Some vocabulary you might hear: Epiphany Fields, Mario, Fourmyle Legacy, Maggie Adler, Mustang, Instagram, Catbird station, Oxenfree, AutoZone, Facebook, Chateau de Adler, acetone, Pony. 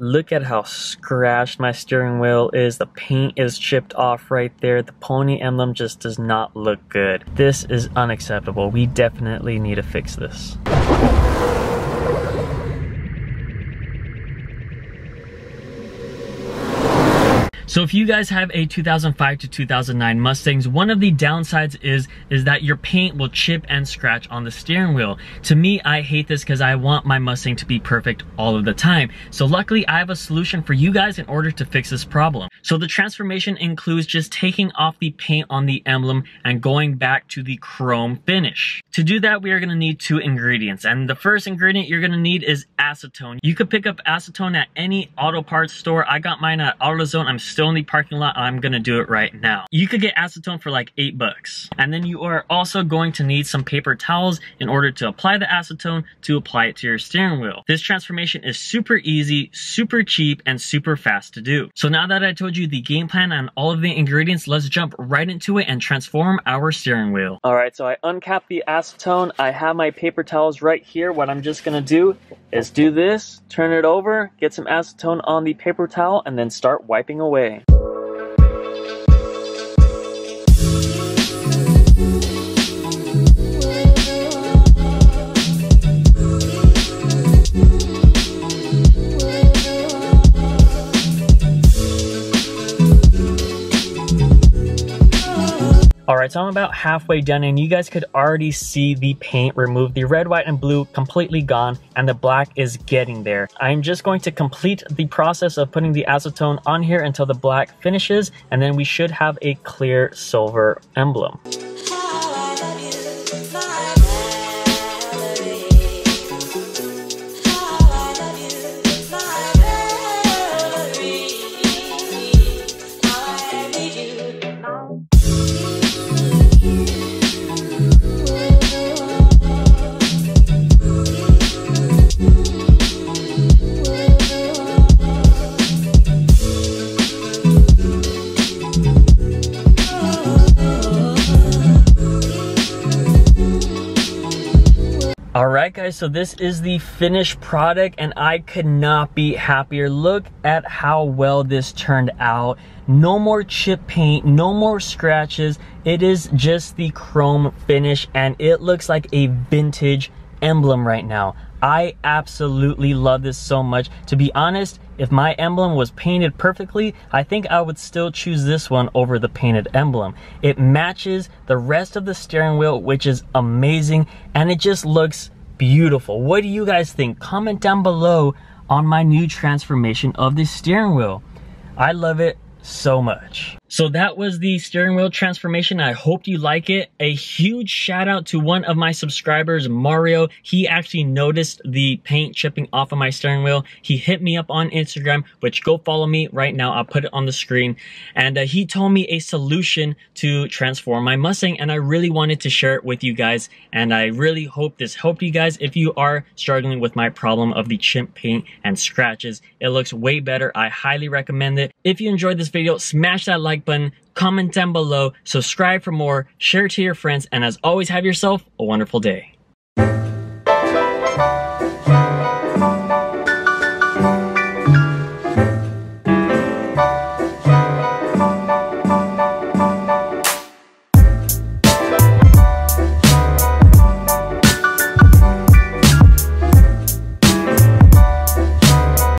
Look at how scratched my steering wheel is. The paint is chipped off right there. The pony emblem just does not look good. This is unacceptable. We definitely need to fix this. So if you guys have a 2005 to 2009 Mustangs, one of the downsides is that your paint will chip and scratch on the steering wheel. To me, I hate this because I want my Mustang to be perfect all of the time. So luckily, I have a solution for you guys in order to fix this problem. So the transformation includes just taking off the paint on the emblem and going back to the chrome finish. To do that, we are going to need two ingredients. And the first ingredient you're going to need is acetone. You could pick up acetone at any auto parts store. I got mine at AutoZone. I'm still in the parking lot. I'm gonna do it right now. You could get acetone for like $8. And then you are also going to need some paper towels in order to apply the acetone to apply it to your steering wheel. This transformation is super easy, super cheap, and super fast to do. So now that I told you the game plan and all of the ingredients, let's jump right into it and transform our steering wheel. All right, so I uncapped the acetone. I have my paper towels right here. What I'm just gonna do is do this, turn it over, get some acetone on the paper towel, and then start wiping away. Alright, so I'm about halfway done and you guys could already see the paint removed. The red, white, and blue completely gone and the black is getting there. I'm just going to complete the process of putting the acetone on here until the black finishes, and then we should have a clear silver emblem. Alright guys, so this is the finished product and I could not be happier. Look at how well this turned out. No more chip paint, no more scratches. It is just the chrome finish and it looks like a vintage emblem right now. I absolutely love this so much. To be honest, if my emblem was painted perfectly, I think I would still choose this one over the painted emblem. It matches the rest of the steering wheel, which is amazing, and it just looks beautiful. What do you guys think? Comment down below on my new transformation of the steering wheel. I love it so much. So that was the steering wheel transformation. I hope you like it. A huge shout out to one of my subscribers, Mario. He actually noticed the paint chipping off of my steering wheel. He hit me up on Instagram, which go follow me right now. I'll put it on the screen. And he told me a solution to transform my Mustang. And I really wanted to share it with you guys. And I really hope this helped you guys. If you are struggling with my problem of the chip paint and scratches, it looks way better. I highly recommend it. If you enjoyed this video, smash that like button, comment down below, subscribe for more, share to your friends, and as always, have yourself a wonderful day.